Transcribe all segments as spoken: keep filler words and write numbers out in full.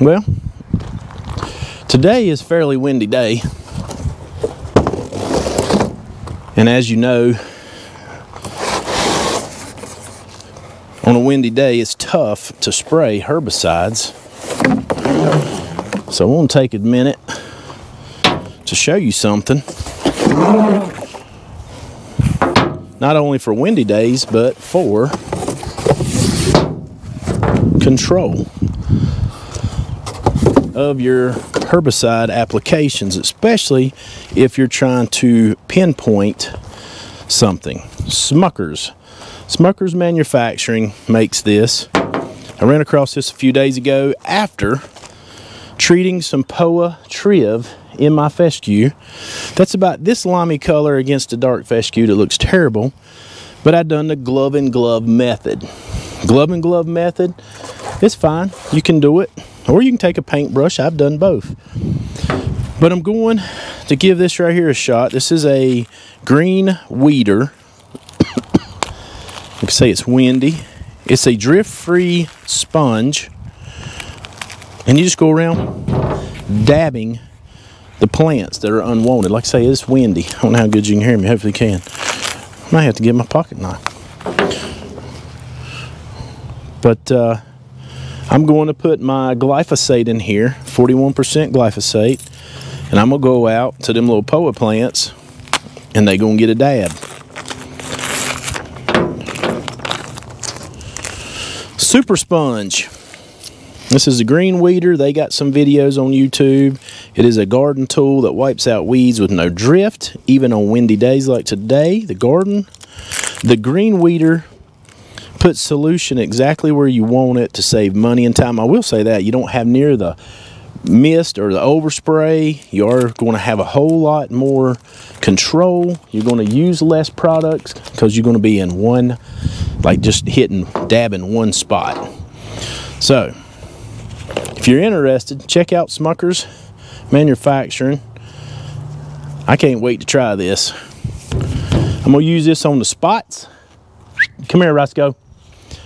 Well, today is a fairly windy day. And as you know, on a windy day, it's tough to spray herbicides. So I want to take a minute to show you something. Not only for windy days, but for control of your herbicide applications, especially if you're trying to pinpoint something. Smucker's. Smucker's Manufacturing makes this. I ran across this a few days ago after treating some poa triv in my fescue. That's about this limey color against a dark fescue that looks terrible, but I done the glove and glove method. Glove and glove method, it's fine, you can do it, or you can take a paintbrush. I've done both, but I'm going to give this right here a shot. This is a green weeder. Like I say, it's windy. It's a drift-free sponge, and you just go around dabbing the plants that are unwanted. Like I say, it's windy. I don't know how good you can hear me. Hopefully you can. I might have to get my pocket knife. But uh, I'm going to put my glyphosate in here, forty-one percent glyphosate, and I'm going to go out to them little poa plants, and they're going to get a dab. Super sponge. This is a green weeder. They got some videos on YouTube. It is a garden tool that wipes out weeds with no drift, even on windy days like today, the garden. The green weeder puts solution exactly where you want it to save money and time. I will say that you don't have near the mist or the overspray. You are going to have a whole lot more control. You're going to use less products because you're going to be in one, like just hitting, dabbing one spot. So if you're interested, check out Smucker's Manufacturing. I can't wait to try this. I'm going to use this on the spots. Come here, Roscoe.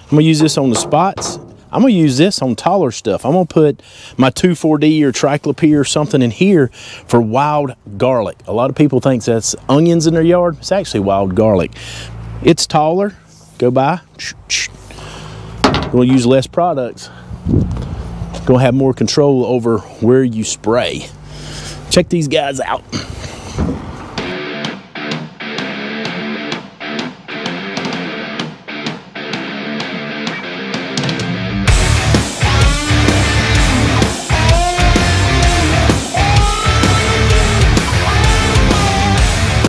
I'm going to use this on the spots. I'm going to use this on taller stuff. I'm going to put my two four D or triclopyr or something in here for wild garlic. A lot of people think that's onions in their yard. It's actually wild garlic. It's taller. Go by. You're going to use less products. You're going to have more control over where you spray. Check these guys out.